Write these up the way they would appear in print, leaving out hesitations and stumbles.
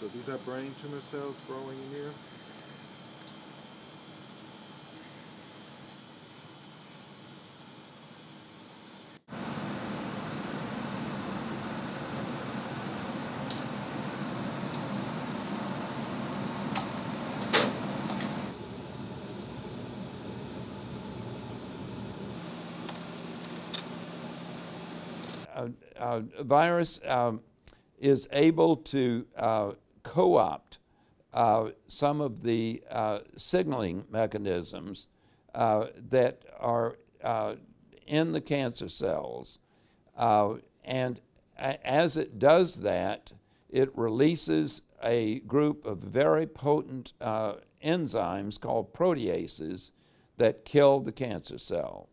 So these are brain tumor cells growing in here. Virus is able to co-opt some of the signaling mechanisms that are in the cancer cells. And as it does that, it releases a group of very potent enzymes called proteases that kill the cancer cell.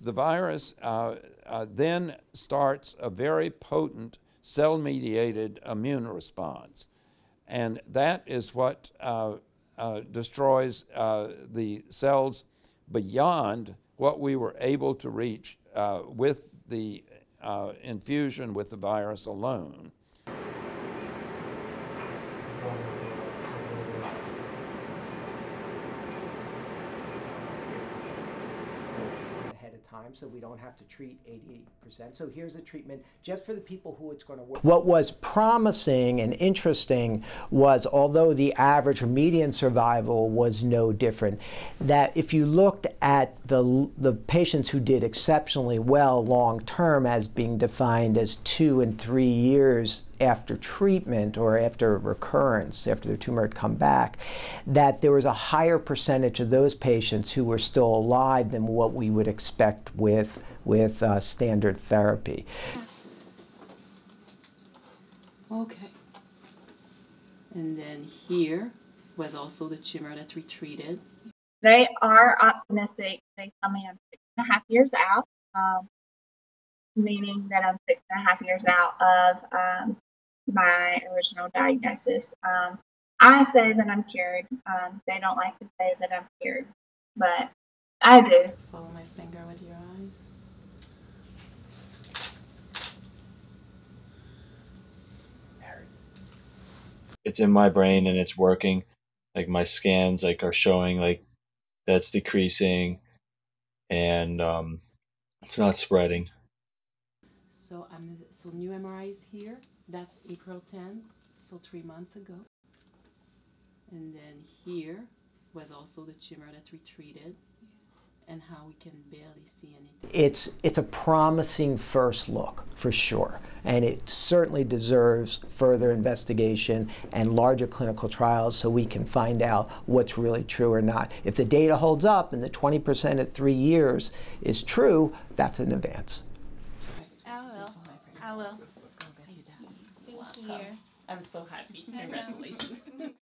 The virus then starts a very potent cell-mediated immune response, and that is what destroys the cells beyond what we were able to reach with the infusion with the virus alone. So we don't have to treat 88%. So here's a treatment just for the people who it's going to work. What was promising and interesting was, although the average or median survival was no different, that if you looked at the patients who did exceptionally well long term, as being defined as 2 and 3 years after treatment or after recurrence, after their tumor had come back, that there was a higher percentage of those patients who were still alive than what we would expect with standard therapy. Okay. And then here was also the tumor that we treated. They are optimistic. They tell me I'm 6.5 years out, meaning that I'm 6.5 years out of my original diagnosis. I say that I'm cured. They don't like to say that I'm cured, but I do. Follow my finger with your eye. It's in my brain and it's working. Like my scans like are showing like that's decreasing and it's not spreading. So new MRI is here. That's April 10, so 3 months ago. And then here was also the tumor that we treated and how we can barely see anything. It's a promising first look for sure, and it certainly deserves further investigation and larger clinical trials so we can find out what's really true or not. If the data holds up and the 20% at 3 years is true, that's an advance. I will. Thank you. I'm so happy. Congratulations.